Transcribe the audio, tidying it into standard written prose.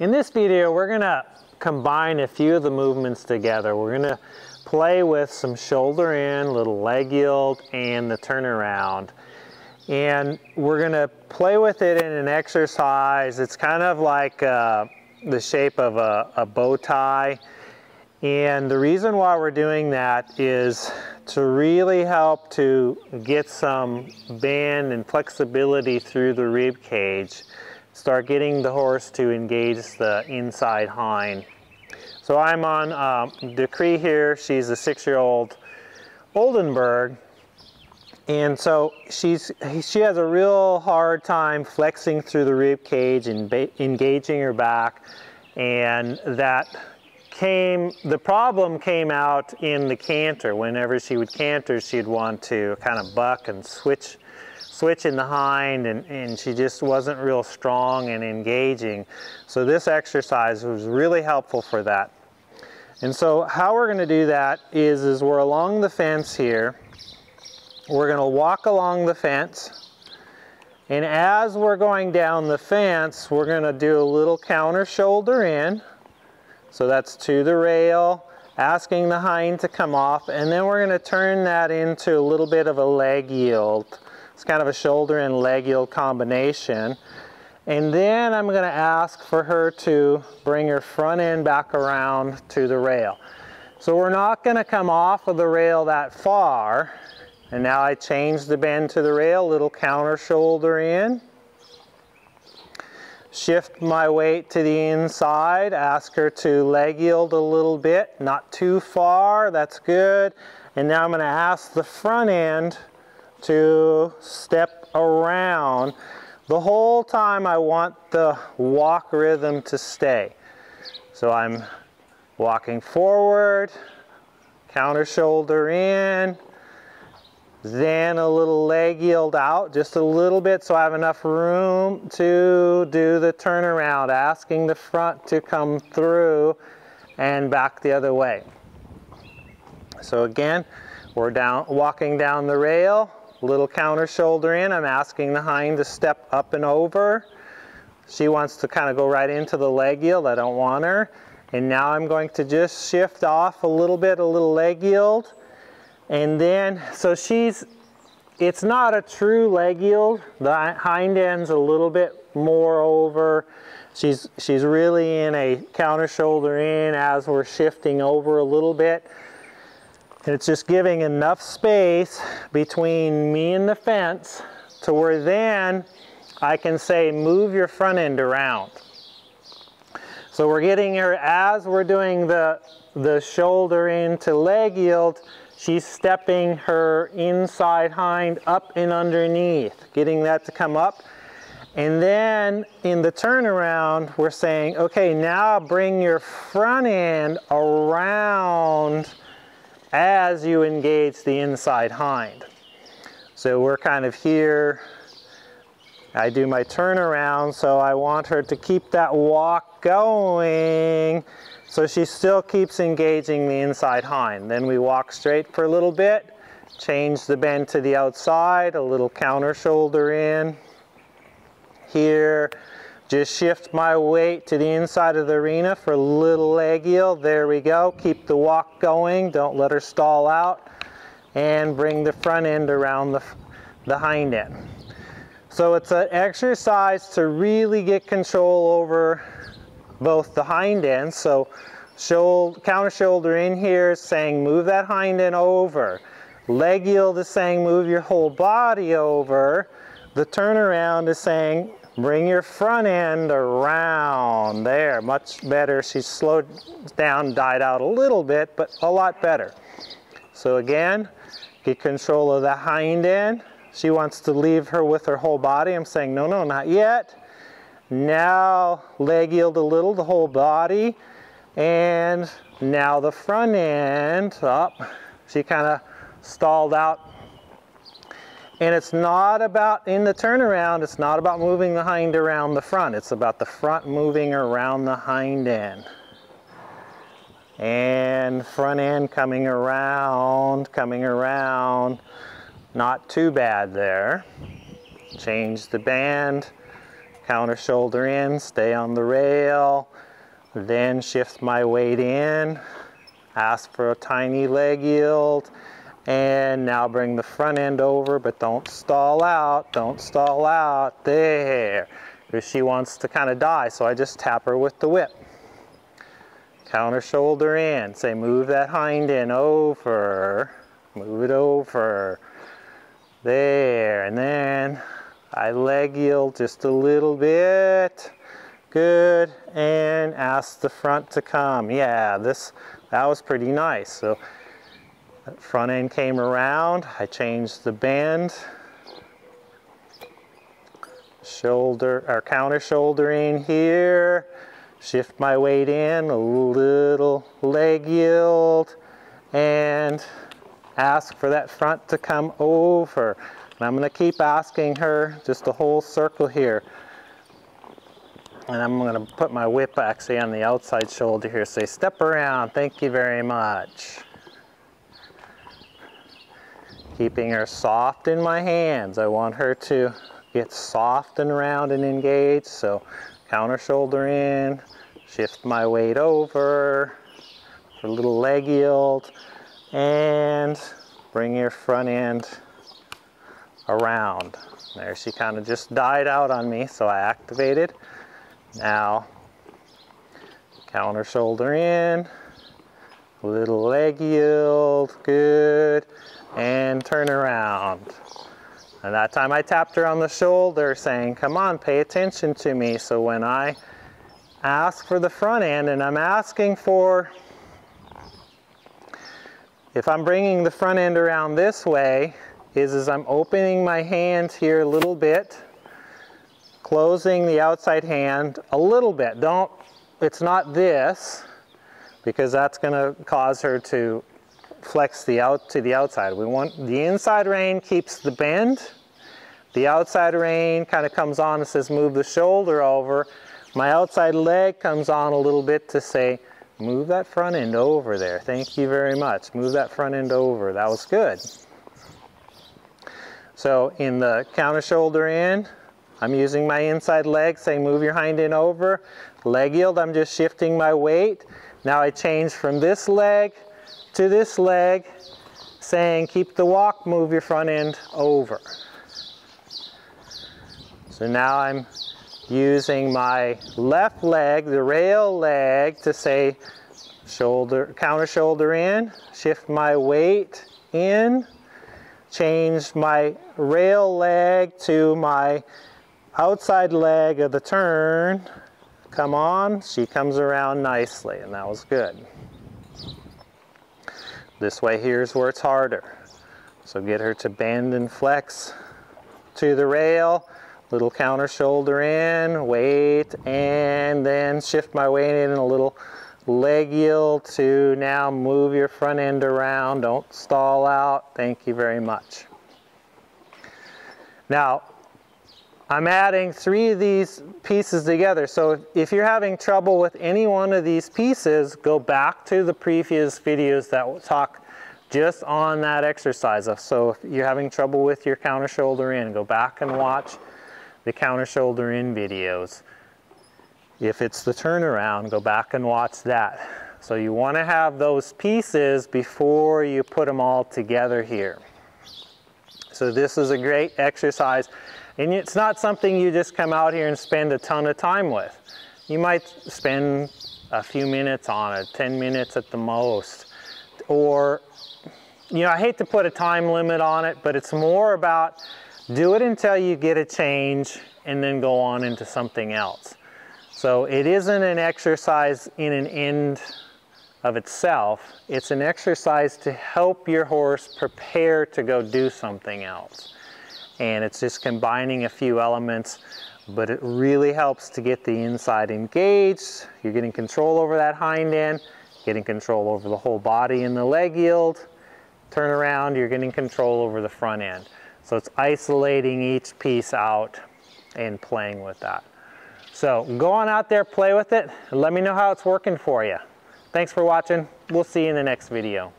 In this video, we're gonna combine a few of the movements together. We're gonna play with some shoulder in, little leg yield, and the turnaround. And we're gonna play with it in an exercise. It's kind of like the shape of a bow tie. And the reason why we're doing that is to really help to get some bend and flexibility through the rib cage. Start getting the horse to engage the inside hind. So I'm on Decree here. She's a 6-year-old Oldenburg. And so she has a real hard time flexing through the rib cage and engaging her back. And the problem came out in the canter. Whenever she would canter, she'd want to kind of buck and switch in the hind, and she just wasn't real strong and engaging. So this exercise was really helpful for that. And so how we're going to do that is we're along the fence here. We're going to walk along the fence, and as we're going down the fence, we're going to do a little counter shoulder in. So that's to the rail, asking the hind to come off, and then we're going to turn that into a little bit of a leg yield. It's kind of a shoulder and leg yield combination. And then I'm going to ask for her to bring her front end back around to the rail. So we're not going to come off of the rail that far. And now I change the bend to the rail, little counter shoulder in. Shift my weight to the inside, ask her to leg yield a little bit, not too far, that's good. And now I'm going to ask the front end to step around. The whole time I want the walk rhythm to stay. So I'm walking forward, counter shoulder in, then a little leg yield out, just a little bit, so I have enough room to do the turnaround, asking the front to come through and back the other way. So again, we're walking down the rail, little counter shoulder in. I'm asking the hind to step up and over. She wants to kind of go right into the leg yield. I don't want her. And now I'm going to just shift off a little bit, a little leg yield. And then, so it's not a true leg yield. The hind end's a little bit more over. She's really in a counter shoulder in as we're shifting over a little bit. And it's just giving enough space between me and the fence to where then I can say, move your front end around. So we're getting her, as we're doing the shoulder into leg yield, she's stepping her inside hind up and underneath, getting that to come up. And then in the turnaround, we're saying, okay, now bring your front end around as you engage the inside hind. So we're kind of here. I do my turnaround, so I want her to keep that walk going. So she still keeps engaging the inside hind. Then we walk straight for a little bit, change the bend to the outside, a little counter shoulder in. Here, just shift my weight to the inside of the arena for a little leg yield. There we go, keep the walk going, don't let her stall out, and bring the front end around the hind end. So it's an exercise to really get control over both the hind end. So counter shoulder in here is saying move that hind end over. Leg yield is saying move your whole body over. The turnaround is saying bring your front end around. There, much better. She's slowed down, died out a little bit, but a lot better. So again, get control of the hind end. She wants to leave her with her whole body. I'm saying no, no, not yet. Now leg yield a little, the whole body, and now the front end up. She kind of stalled out. And it's not about, in the turnaround, it's not about moving the hind around the front. It's about the front moving around the hind end. And front end coming around. Not too bad there. Change the band. counter shoulder in, stay on the rail, then shift my weight in, ask for a tiny leg yield, and now bring the front end over, but don't stall out, there. She wants to kind of die, so I just tap her with the whip. Counter shoulder in, say move that hind end over, move it over, there, and then I leg yield just a little bit, good, and ask the front to come. Yeah, that was pretty nice. So front end came around, I changed the bend, shoulder or counter shoulder in here, shift my weight in, a little leg yield, and ask for that front to come over. And I'm going to keep asking her just the whole circle here. And I'm going to put my whip actually on the outside shoulder here. Say, step around, thank you very much. Keeping her soft in my hands. I want her to get soft and round and engaged. So counter shoulder in, shift my weight over, for a little leg yield, and bring your front end around. There, she kind of just died out on me, so I activated. Now, counter shoulder in, little leg yield, good, and turn around. And that time I tapped her on the shoulder saying, come on, pay attention to me. So when I ask for the front end, and I'm asking for, if I'm bringing the front end around this way, is I'm opening my hand here a little bit, closing the outside hand a little bit. Don't, it's not this, because that's gonna cause her to flex to the outside. We want the inside rein keeps the bend. The outside rein kind of comes on and says move the shoulder over. My outside leg comes on a little bit to say move that front end over there. Thank you very much. Move that front end over. That was good. So in the counter shoulder in, I'm using my inside leg, saying move your hind end over. Leg yield, I'm just shifting my weight. Now I change from this leg to this leg, saying keep the walk, move your front end over. So now I'm using my left leg, the rail leg, to say counter shoulder in, shift my weight in, change my rail leg to my outside leg of the turn, come on, she comes around nicely, and that was good. This way here's where it's harder. So get her to bend and flex to the rail, little counter shoulder in, weight, and then shift my weight in a little leg yield to now move your front end around, don't stall out, thank you very much. Now, I'm adding three of these pieces together. So if you're having trouble with any one of these pieces, go back to the previous videos that will talk just on that exercise. So if you're having trouble with your counter shoulder in, go back and watch the counter shoulder in videos. If it's the turnaround, go back and watch that. So you want to have those pieces before you put them all together here. So this is a great exercise. And it's not something you just come out here and spend a ton of time with. You might spend a few minutes on it, 10 minutes at the most. Or, you know, I hate to put a time limit on it, but it's more about do it until you get a change and then go on into something else. So it isn't an exercise in an end of itself. It's an exercise to help your horse prepare to go do something else. And it's just combining a few elements, but it really helps to get the inside engaged. You're getting control over that hind end, getting control over the whole body and the leg yield. Turn around, you're getting control over the front end. So it's isolating each piece out and playing with that. So go on out there, play with it, and let me know how it's working for you. Thanks for watching. We'll see you in the next video.